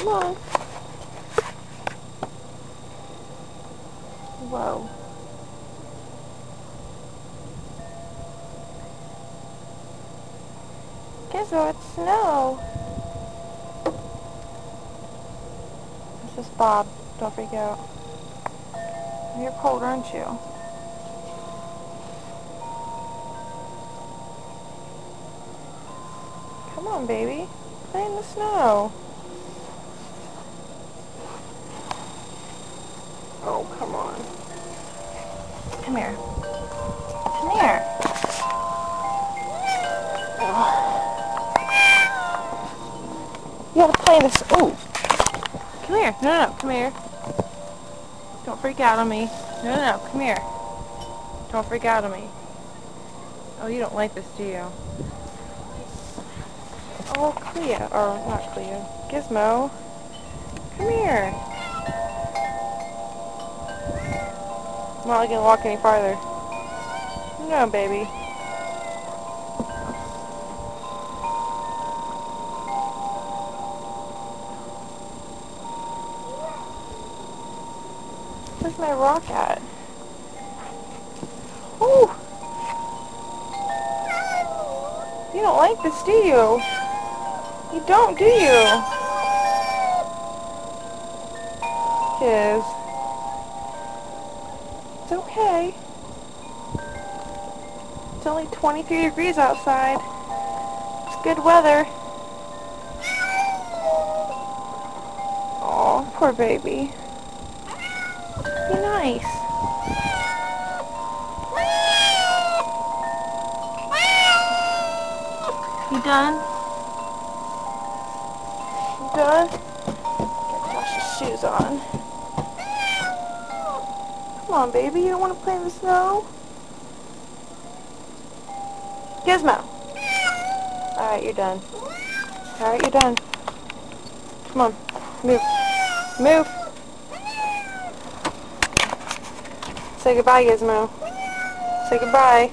Come on. Whoa. Gizmo, it's snow. This is Bob. Don't freak out. You're cold, aren't you? Come on, baby. Play in the snow. Oh, come on. Come here. Come here. Ugh. You gotta play in the snow. Oh. Come here. No, no, no. Come here. Don't freak out on me. No, no, no. Come here. Don't freak out on me. Oh, you don't like this, do you? Oh, Cleo. Or not Cleo. Gizmo. Come here. I'm not going to walk any farther. No, baby. Where's my rock at? Ooh! You don't like this, do you? You don't, do you? Kiz. It's okay. It's only 23 degrees outside. It's good weather. Oh, poor baby. Be nice. You done? You done? Gotta wash your shoes on. Come on, baby. You don't want to play in the snow? Gizmo. Alright, you're done. Alright, you're done. Come on. Move. Move. Say goodbye, Gizmo. Say goodbye.